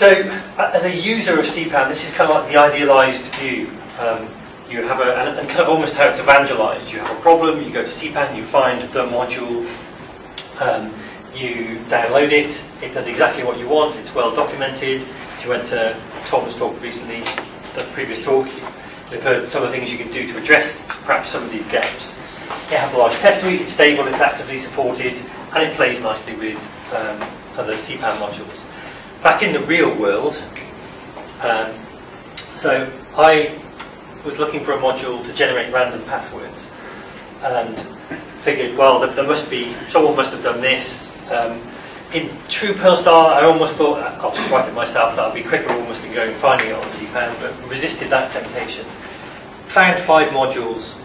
So as a user of CPAN, this is kind of like the idealized view. You have and kind of almost how it's evangelized. You have a problem, you go to CPAN, you find the module, you download it, it does exactly what you want, it's well documented. If you went to Tom's talk recently, the previous talk, you've heard some of the things you can do to address perhaps some of these gaps. It has a large test suite, it's stable, it's actively supported, and it plays nicely with other CPAN modules. Back in the real world, so I was looking for a module to generate random passwords and figured, well, there must be, someone must have done this. In true Perl style, I almost thought, I'll just write it myself, that'll be quicker almost than going and finding it on CPAN, but resisted that temptation. Found 5 modules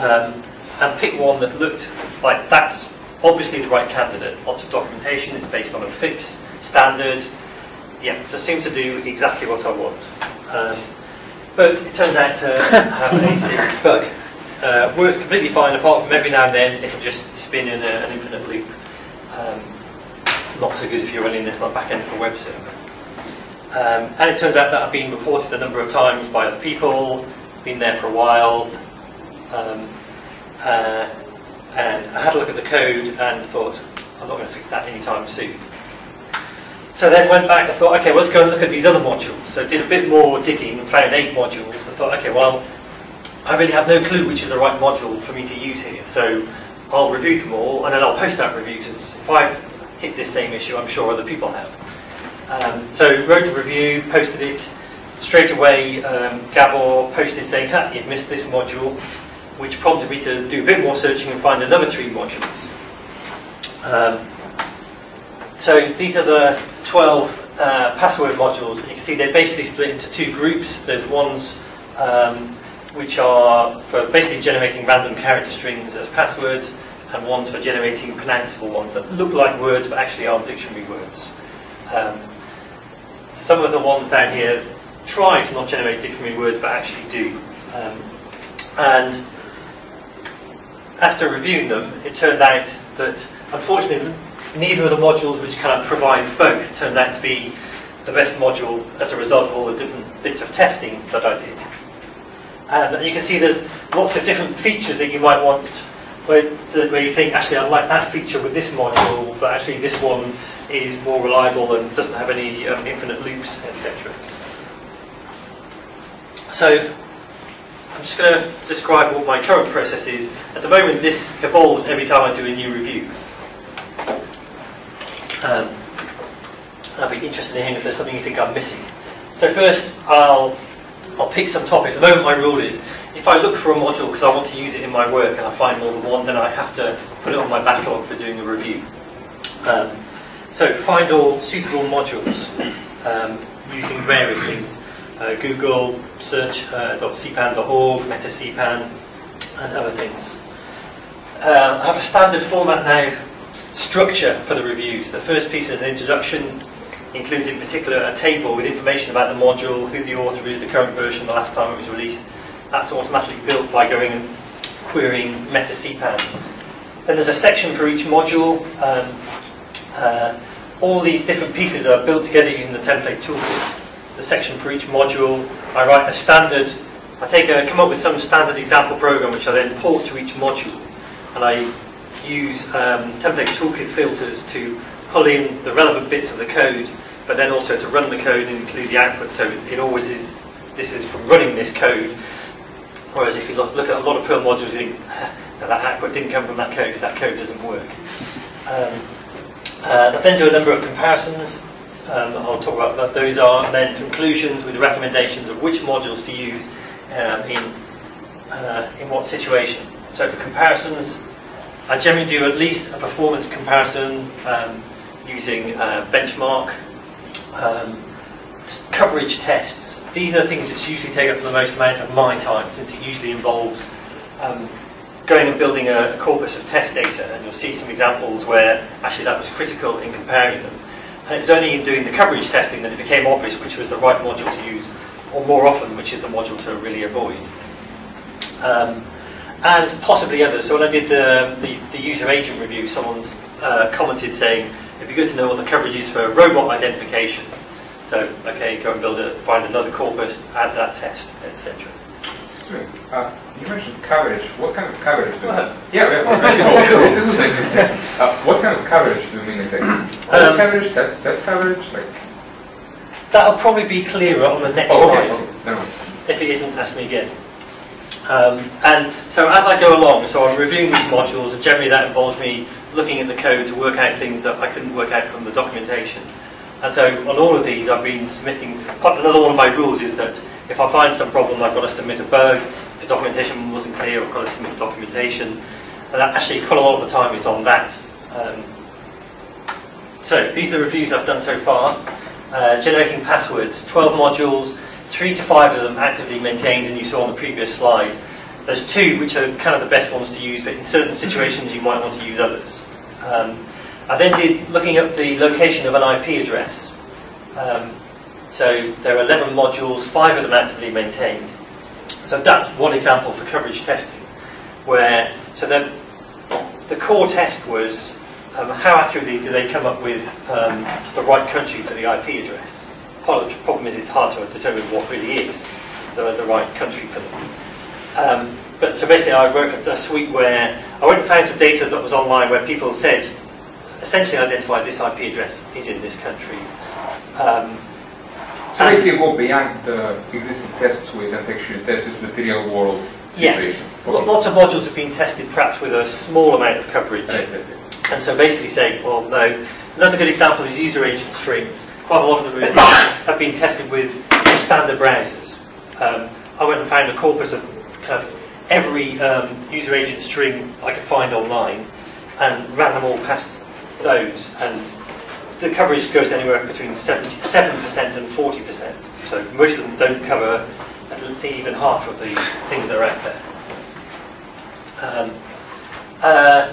and picked one that looked like that's obviously the right candidate. Lots of documentation, it's based on a FIPS standard. Yeah, just seems to do exactly what I want. But it turns out to have a serious bug. Worked completely fine, apart from every now and then it'll just spin in an infinite loop. Not so good if you're running this like back end of a web server. And it turns out that I've been reported a number of times by other people, been there for a while, and I had a look at the code and thought, I'm not going to fix that anytime soon. So then went back and thought, okay, well, let's go and look at these other modules. So did a bit more digging and found 8 modules. I thought, okay, well, I really have no clue which is the right module for me to use here. So I'll review them all, and then I'll post that review, because if I've hit this same issue, I'm sure other people have. So wrote a review, posted it. Straight away, Gabor posted saying, ha, you've missed this module, which prompted me to do a bit more searching and find another 3 modules. So these are the 12 password modules. You can see they're basically split into 2 groups. There's ones which are for basically generating random character strings as passwords, and ones for generating pronounceable ones that look like words but actually aren't dictionary words. Some of the ones down here try to not generate dictionary words but actually do. And after reviewing them, it turned out that unfortunately neither of the modules which kind of provides both turns out to be the best module as a result of all the different bits of testing that I did. And you can see there's lots of different features that you might want, where you think, actually, I like that feature with this module, but actually this one is more reliable and doesn't have any infinite loops, etc. So I'm just going to describe what my current process is. At the moment, this evolves every time I do a new review. I'll be interested in hearing if there's something you think I'm missing. So first, I'll pick some topic. At the moment, my rule is, if I look for a module because I want to use it in my work and I find more than one, then I have to put it on my backlog for doing a review. So find all suitable modules using various things. Google, search .cpan.org, MetaCPAN, and other things. I have a standard format now, structure for the reviews. The first piece is an introduction. Includes in particular a table with information about the module, who the author is, the current version, the last time it was released. That's automatically built by going and querying MetaCPAN. Then there's a section for each module. All these different pieces are built together using the template toolkit. The section for each module, I write a standard, come up with some standard example program which I then port to each module, and I use template toolkit filters to pull in the relevant bits of the code, but then also to run the code and include the output, so it always is, this is from running this code, whereas if you look at a lot of Perl modules, you think, that output didn't come from that code because that code doesn't work. I then do a number of comparisons, I'll talk about what those are, and then conclusions with recommendations of which modules to use in what situation. So for comparisons, I generally do at least a performance comparison using benchmark coverage tests. These are the things that usually take up the most amount of my time, since it usually involves going and building a corpus of test data, and you'll see some examples where actually that was critical in comparing them. And it was only in doing the coverage testing that it became obvious which was the right module to use, or more often which is the module to really avoid. And possibly others. So when I did the user agent review, someone's commented saying, it'd be good to know what the coverage is for robot identification. So, okay, go and build it, find another corpus, add that test, etc. You mentioned coverage. What kind of coverage do you mean? This is interesting. What kind of coverage do you mean exactly? Coverage, test coverage, like that'll probably be clearer on the next slide. If it isn't, ask me again. And so as I go along, so I'm reviewing these modules, and generally that involves me looking at the code to work out things that I couldn't work out from the documentation. And so on all of these I've been submitting, another one of my rules is that if I find some problem I've got to submit a bug, if the documentation wasn't clear I've got to submit documentation, and that actually quite a lot of the time is on that. So these are the reviews I've done so far. Generating passwords, 12 modules, 3 to 5 of them actively maintained, and you saw on the previous slide. There's 2 which are kind of the best ones to use, but in certain situations you might want to use others. I then did looking up the location of an IP address. So there are 11 modules, 5 of them actively maintained. So that's one example for coverage testing, where so the core test was how accurately do they come up with the right country for the IP address. Part of the problem is it's hard to determine what really is the right country for them. But so basically I wrote a suite where I went and found some data that was online where people said, essentially identify this IP address is in this country. So basically go beyond the existing test suite and actually test it with the real world situation. Yes, lots of modules have been tested perhaps with a small amount of coverage. And so basically saying, well no, another good example is user agent strings. Quite a lot of them have been tested with standard browsers. I went and found a corpus of kind of every user agent string I could find online and ran them all past those, and the coverage goes anywhere between 7% and 40%. So most of them don't cover even half of the things that are out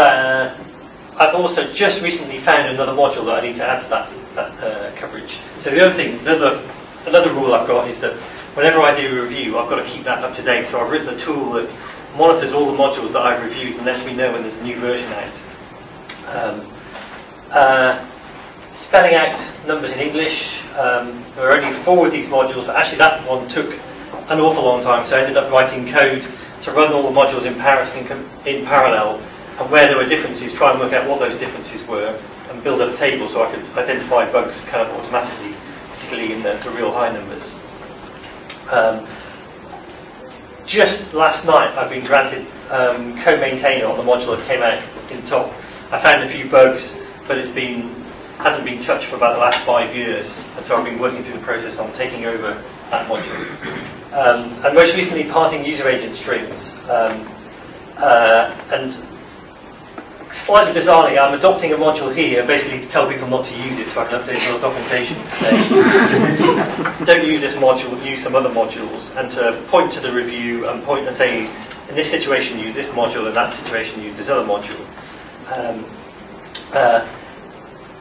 there. I've also just recently found another module that I need to add to that coverage. So the other thing, another rule I've got is that whenever I do a review, I've got to keep that up to date. So I've written a tool that monitors all the modules that I've reviewed and lets me know when there's a new version out. Spelling out numbers in English, there are only 4 of these modules, but actually that one took an awful long time, so I ended up writing code to run all the modules in parallel, and where there were differences, try and work out what those differences were and build up a table so I could identify bugs kind of automatically, particularly in the real high numbers. Just last night I've been granted co-maintainer on the module that came out in the top. I found a few bugs, but it hasn't been touched for about the last 5 years, and so I've been working through the process on taking over that module. And most recently, parsing user agent strings. And slightly bizarrely, I'm adopting a module here basically to tell people not to use it, so I can update the documentation to say, don't use this module, use some other modules, and to point to the review and point and say, in this situation use this module, in that situation use this other module.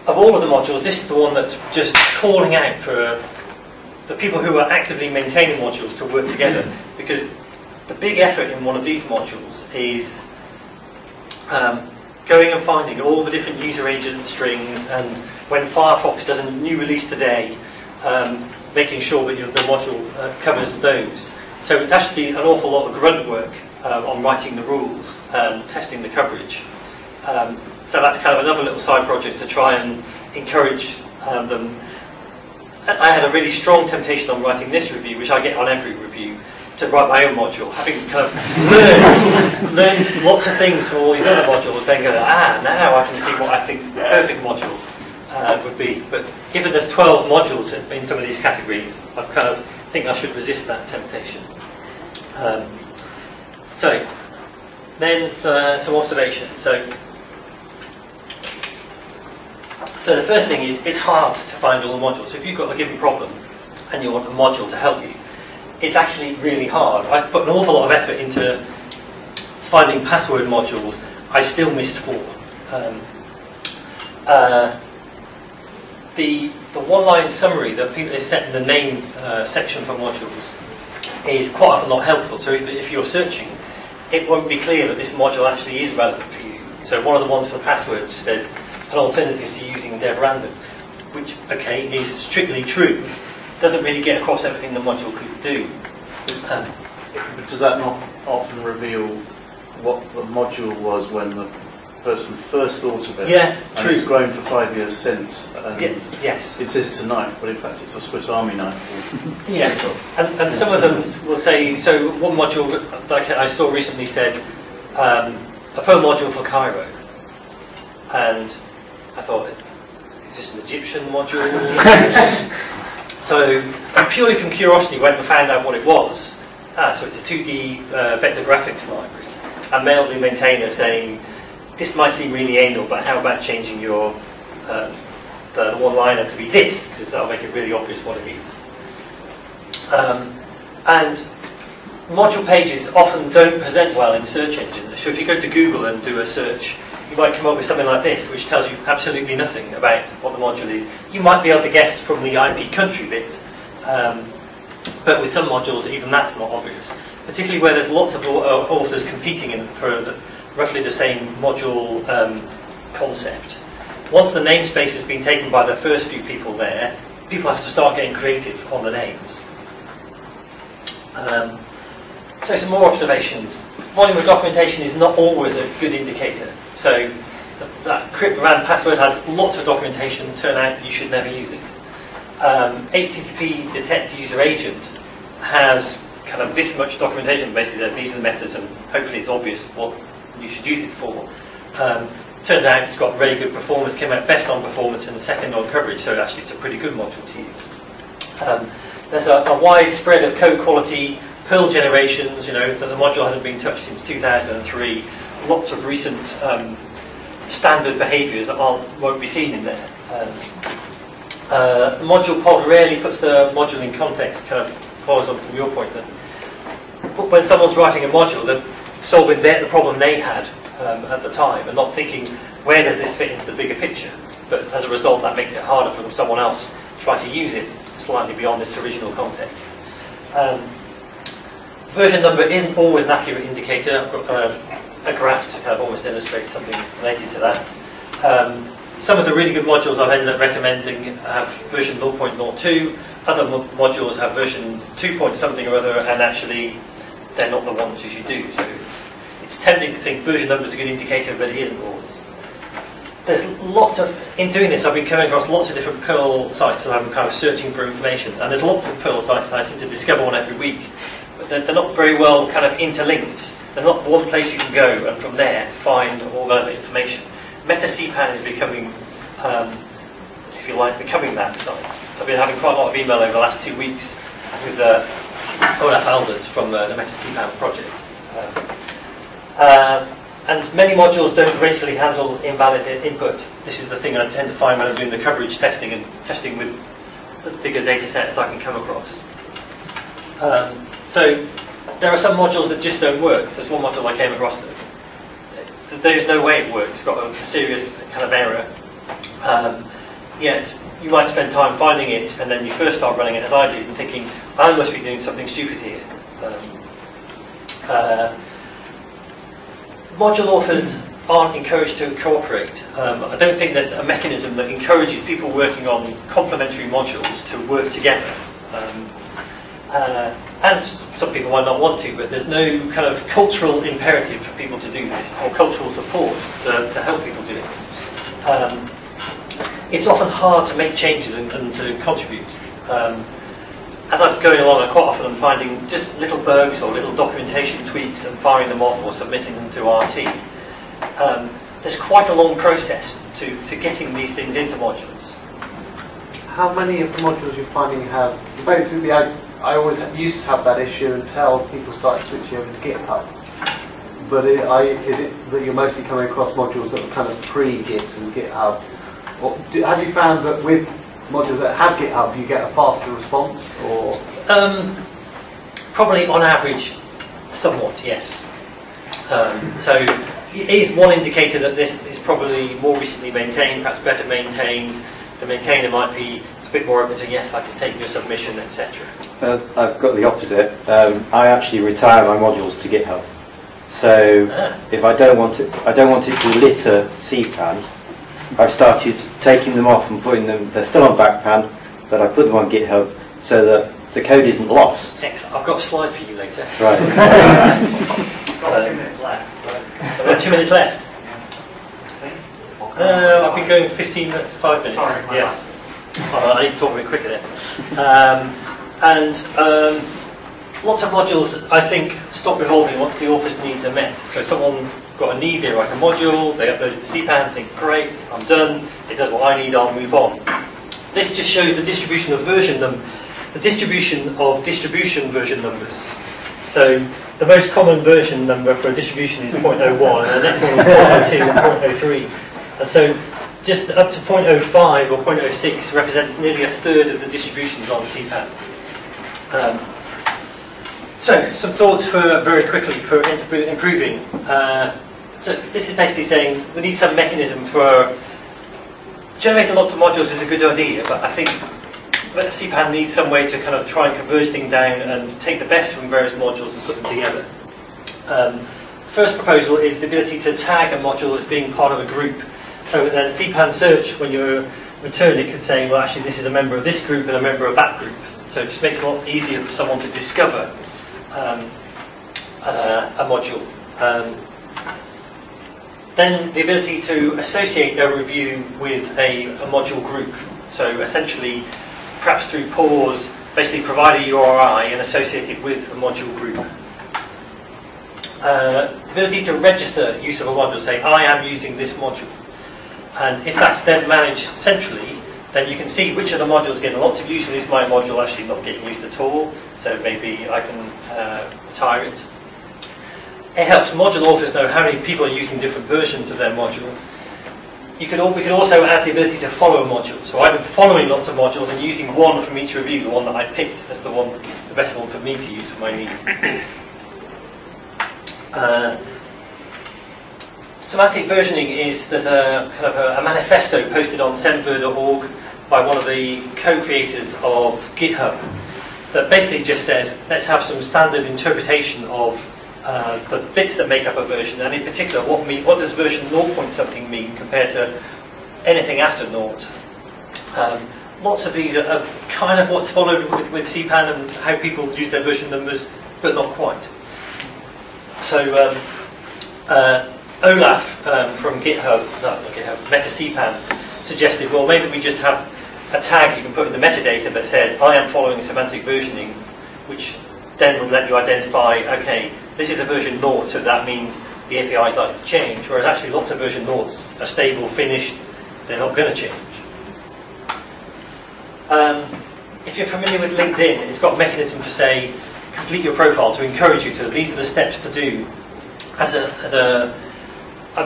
Of all of the modules, this is the one that's just calling out for the people who are actively maintaining modules to work together, because the big effort in one of these modules is going and finding all the different user agent strings, and when Firefox does a new release today, making sure that the module covers those. So it's actually an awful lot of grunt work on writing the rules and testing the coverage. So that's kind of another little side project to try and encourage them. I had a really strong temptation on writing this review, which I get on every review, to write my own module. Having kind of learned lots of things from all these other modules, then go, now I can see what I think the perfect module would be. But given there's 12 modules in some of these categories, I kind of think I should resist that temptation. So then some observations. So the first thing is, it's hard to find all the modules. So if you've got a given problem and you want a module to help you, it's actually really hard. I put an awful lot of effort into finding password modules. I still missed 4. The one-line summary that people set in the name section for modules is quite often not helpful. So if you're searching, it won't be clear that this module actually is relevant to you. So one of the ones for passwords just says, an alternative to using DevRandom. which, okay, is strictly true, doesn't really get across everything the module could do. But does that not often reveal what the module was when the person first thought of it? Yeah, true. And it's grown for 5 years since. And yeah, yes. It says it's a knife, but in fact it's a Swiss Army knife. Yes, and some of them will say, so one module, like I saw recently, said, a Perl module for Cairo. And I thought, is this an Egyptian module? So I purely from curiosity went and found out what it was. So it's a 2D vector graphics library. I mailed the maintainer saying, this might seem really anal, but how about changing your the one-liner to be this, because that'll make it really obvious what it is. And module pages often don't present well in search engines. So if you go to Google and do a search, you might come up with something like this, which tells you absolutely nothing about what the module is. You might be able to guess from the IP country bit, but with some modules, even that's not obvious. Particularly where there's lots of authors competing in for roughly the same module concept. Once the namespace has been taken by the first few people there, people have to start getting creative on the names. So some more observations. Volume of documentation is not always a good indicator. So that crypt-ran password has lots of documentation, turn out you should never use it. HTTP detect user agent has kind of this much documentation, basically that these are the methods and hopefully it's obvious what you should use it for. Turns out it's got really good performance, came out best on performance and second on coverage, so actually it's a pretty good module to use. There's a wide spread of code quality, Perl generations, you know, that the module hasn't been touched since 2003. Lots of recent standard behaviours that won't be seen in there. The module pod rarely puts the module in context, kind of follows on from your point that when someone's writing a module, they're solving the problem they had at the time and not thinking, where does this fit into the bigger picture? But as a result, that makes it harder for someone else to try to use it slightly beyond its original context. Version number isn't always an accurate indicator. I've got a graph to kind of almost illustrate something related to that. Some of the really good modules I've ended up recommending have version 0.02, other modules have version 2.something or other, and actually they're not the ones you should do. So it's tempting to think version number is a good indicator, but it isn't always. There's lots of, in doing this, I've been coming across lots of different Perl sites and I'm kind of searching for information, and there's lots of Perl sites and I seem to discover one every week, but they're not very well kind of interlinked. There's not one place you can go and from there find all relevant information. MetaCPAN is becoming, if you like, becoming that site. I've been having quite a lot of email over the last 2 weeks with Olaf Alders from the MetaCPAN project. And many modules don't gracefully handle invalid input. This is the thing I tend to find when I'm doing the coverage testing and testing with as big a data set as I can come across. So there are some modules that just don't work. There's one module I came across that there's no way it works, it's got a serious kind of error. Yet you might spend time finding it and then you first start running it as I did and thinking, I must be doing something stupid here. Module authors aren't encouraged to cooperate. I don't think there's a mechanism that encourages people working on complementary modules to work together. And some people might not want to, but there's no kind of cultural imperative for people to do this, or cultural support to help people do it. It's often hard to make changes and to contribute. As I'm going along, I quite often am finding just little bugs or little documentation tweaks and firing them off or submitting them to our team. There's quite a long process to getting these things into modules. How many of the modules you're finding have basically I always used to have that issue until people started switching over to GitHub. But is it that you're mostly coming across modules that are kind of pre-Git and GitHub? Or have you found that with modules that have GitHub, you get a faster response? Or probably on average, somewhat, yes. So it is one indicator that this is probably more recently maintained, perhaps better maintained. The maintainer might be bit more open to yes, I can take your submission, etc. I've got the opposite. I actually retire my modules to GitHub. So if I don't want it to litter CPAN, I've started taking them off and putting them, they're still on Backpan, but I put them on GitHub so that the code isn't lost. Excellent. I've got a slide for you later. Right. I've got 2 minutes left. Right. I've got 2 minutes left. I've been going 5 minutes. Sorry, yes. I need to talk a bit quicker there. Lots of modules, I think, stop evolving once the author's needs are met. So someone's got a need, they write a module, they upload it to CPAN, think, great, I'm done, it does what I need, I'll move on. This just shows the distribution of distribution version numbers. So the most common version number for a distribution is 0.01, and the next one is 0.02 and 0.03. And so just up to 0.05 or 0.06 represents nearly a third of the distributions on CPAN. So, some thoughts for very quickly for improving. So this is basically saying we need some mechanism for generating lots of modules is a good idea, but I think CPAN needs some way to kind of try and converge things down and take the best from various modules and put them together. First proposal is the ability to tag a module as being part of a group. So then CPAN search, when you return it, could say, well actually this is a member of this group and a member of that group. So it just makes it a lot easier for someone to discover a module. Then the ability to associate their review with a module group. So essentially, perhaps through Pause, basically provide a URI and associate it with a module group. The ability to register use of a module, say, I am using this module. And if that's then managed centrally, then you can see which of the modules getting lots of use, and is my module actually not getting used at all, so maybe I can retire it. It helps module authors know how many people are using different versions of their module. We could also add the ability to follow a module. So I've been following lots of modules and using one from each review, the one that I picked as the best one for me to use for my need. Semantic versioning is, there's a kind of a manifesto posted on semver.org by one of the co-creators of GitHub that basically just says, let's have some standard interpretation of the bits that make up a version, and in particular, what does version 0.something mean compared to anything after naught? Lots of these are kind of what's followed with CPAN and how people use their version numbers, but not quite. So Olaf from GitHub, MetaCPAN, suggested, well, maybe we just have a tag you can put in the metadata that says, I am following semantic versioning, which then would let you identify, okay, this is a version 0, so that means the API is likely to change, whereas actually lots of version 0s are stable, finished, they're not going to change. If you're familiar with LinkedIn, it's got a mechanism for, say, complete your profile to encourage you to, these are the steps to do. As a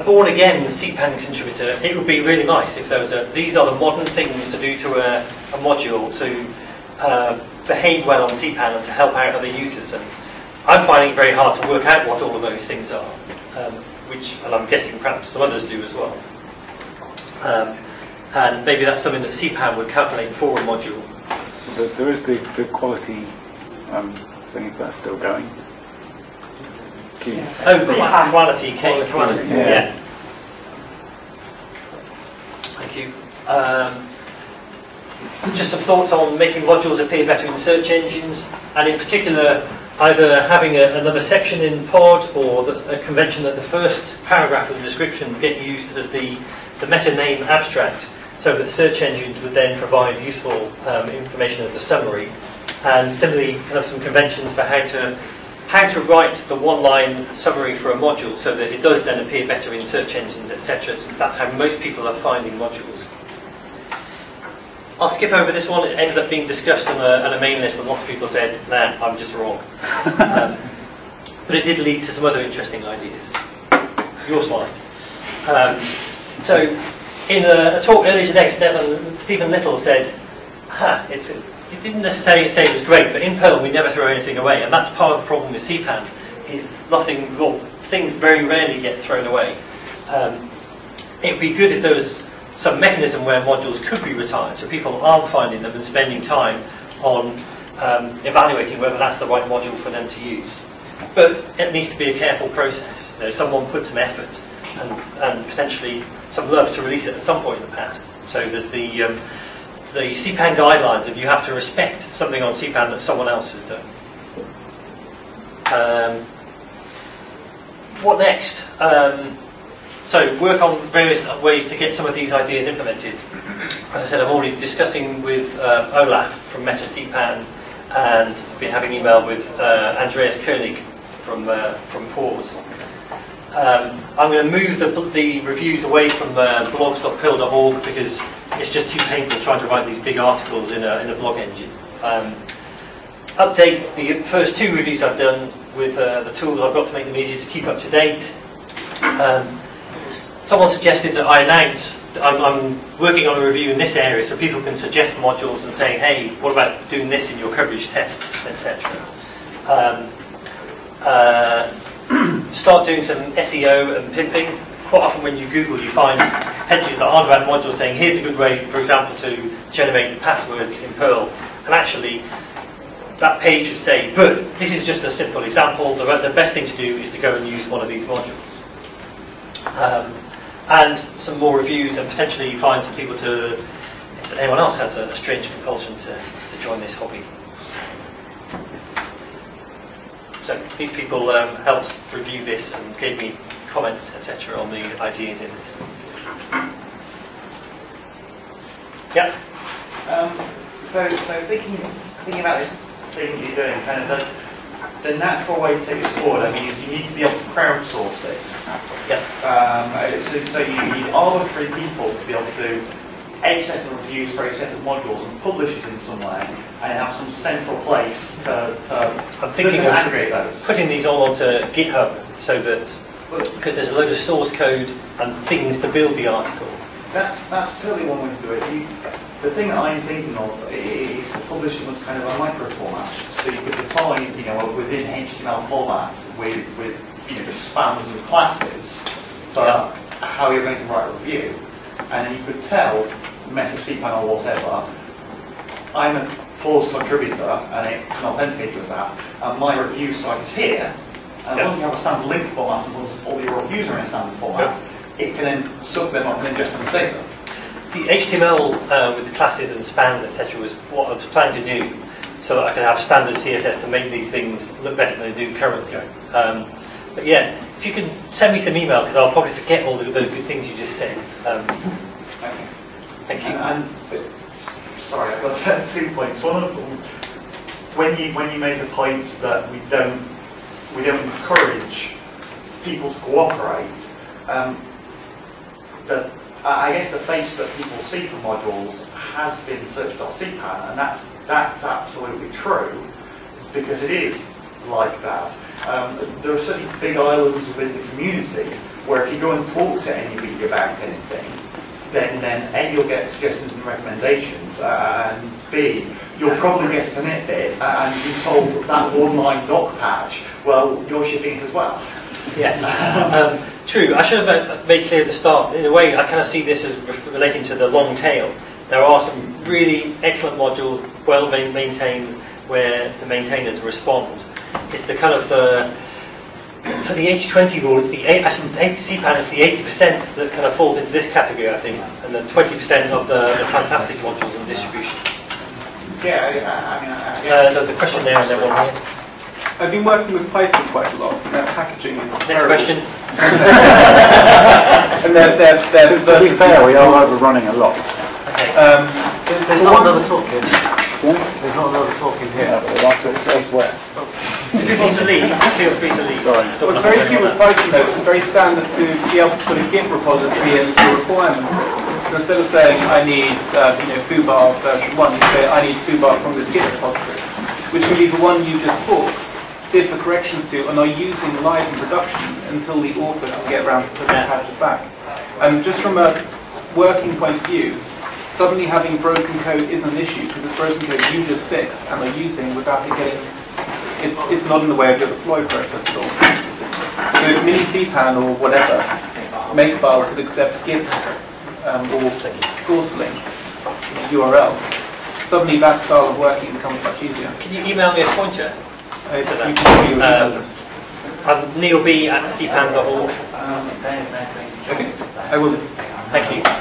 born-again CPAN contributor, it would be really nice if there was a, these are the modern things to do to a module to behave well on CPAN and to help out other users. And I'm finding it very hard to work out what all of those things are, and I'm guessing perhaps some others do as well. And maybe that's something that CPAN would calculate for a module. There is the quality thing that's still going. Yes. Oh, CPAN quality came. Quality. Yeah. Yes. Thank you. Just some thoughts on making modules appear better in search engines, and in particular, either having another section in pod or a convention that the first paragraph of the description get used as the meta name abstract, so that search engines would then provide useful information as a summary, and similarly, kind of some conventions for how to write the one-line summary for a module so that it does then appear better in search engines, etc., since that's how most people are finding modules. I'll skip over this one. It ended up being discussed on a main list, and lots of people said, nah, I'm just wrong. But it did lead to some other interesting ideas. Your slide. So, in a talk earlier today, Stephen Little said, it didn't necessarily say it was great, but in Perl we never throw anything away, and that's part of the problem with CPAN, is nothing, well, things very rarely get thrown away. It would be good if there was some mechanism where modules could be retired, so people aren't finding them and spending time on evaluating whether that's the right module for them to use. But it needs to be a careful process. You know, someone put some effort and potentially some love to release it at some point in the past. So there's the CPAN guidelines of you have to respect something on CPAN that someone else has done. What next? So work on various ways to get some of these ideas implemented. As I said, I'm already discussing with Olaf from MetaCPAN, and I've been having email with Andreas Koenig from Pause. I'm going to move the reviews away from blogs.perl.org because it's just too painful trying to write these big articles in a blog engine. Update the first two reviews I've done with the tools I've got to make them easier to keep up to date. Someone suggested that I announce that I'm working on a review in this area, so people can suggest modules and say, hey, what about doing this in your coverage tests, etc. Start doing some SEO and pimping. Quite often when you Google, you find pages that aren't about modules saying, here's a good way, for example, to generate passwords in Perl. And actually, that page would say, but this is just a simple example. The best thing to do is to go and use one of these modules. And some more reviews, and potentially find some people to, if anyone else has a strange compulsion to join this hobby. So these people helped review this and gave me comments, etc., on the ideas in this. Yeah. So thinking about this thing you're doing, kind of the natural way to take this forward, I mean, is you need to be able to crowdsource this. Yep. So you need arbitrary people to be able to do a set of reviews for a set of modules and publish it in some way, and have some central place to I'm thinking of aggregate those. Putting these all onto GitHub, so that, because there's a load of source code and things to build the article. That's totally one way to do it. The thing that I'm thinking of is publishing was kind of a micro format, so you could define, you know, within HTML format with you know, the spans of classes, but how you're going to write a review, and then you could tell MetaCPAN or whatever, I'm a Pause contributor and an authenticator of that, and my review site is here, and as long as you have a standard link format and all your reviews are in a standard format, it can then sub them up and ingest them as data. The HTML with the classes and spans, etc., was what I was planning to do, so that I could have standard CSS to make these things look better than they do currently. But yeah, if you can send me some email, because I'll probably forget all those good things you just said. Okay. Thank you. Sorry, I've got 2 points. One of them, when you made the point that we don't encourage people to cooperate, I guess the face that people see for modules has been search.cpan, and that's absolutely true, because it is like that. There are certain big islands within the community where if you go and talk to anybody about anything, then A, you'll get suggestions and recommendations, and B, you'll probably get a commit bit, and be told that one-line doc patch, well, you're shipping it as well. Yes, true. I should have made clear at the start, in a way I kind of see this as relating to the long tail. There are some really excellent modules, well maintained, where the maintainers respond. It's the kind of, for the 80-20 rule, it's the CPAN is the 80% that kind of falls into this category, I think, and the 20% of the fantastic modules and distributions. Yeah, I mean, there's a question there and then one here. I've been working with Python quite a lot. Their packaging is terrible. Next question. And to be fair, we are overrunning a lot. Okay. There's not another talk here. Yeah? There's not another talk in here. Yeah, but that's elsewhere. If you want to leave, feel free to leave. Sorry. What's very key with Python though is it's very standard to be able to put a Git repository into your requirements. So instead of saying I need foobar version 1, you say I need foobar from this Git repository, which would be the one you just bought, did for corrections to, and are using live in production until the author can get around to putting the patches back. And just from a working point of view, suddenly having broken code is an issue because it's broken code you just fixed and are using without it getting. It's not in the way of your deploy process at all. So if mini CPAN or whatever, Makefile could accept Git or source links, URLs. Suddenly that style of working becomes much easier. Can you email me a pointer? I'm Neil B at cpan.org. I will. Thank you.